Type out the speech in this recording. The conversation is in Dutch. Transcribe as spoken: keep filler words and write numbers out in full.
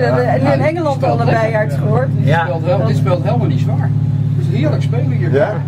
we hebben in Engeland al een bijaard gehoord. Dit speelt helemaal niet zwaar. Het is heerlijk spelen hier. Ja?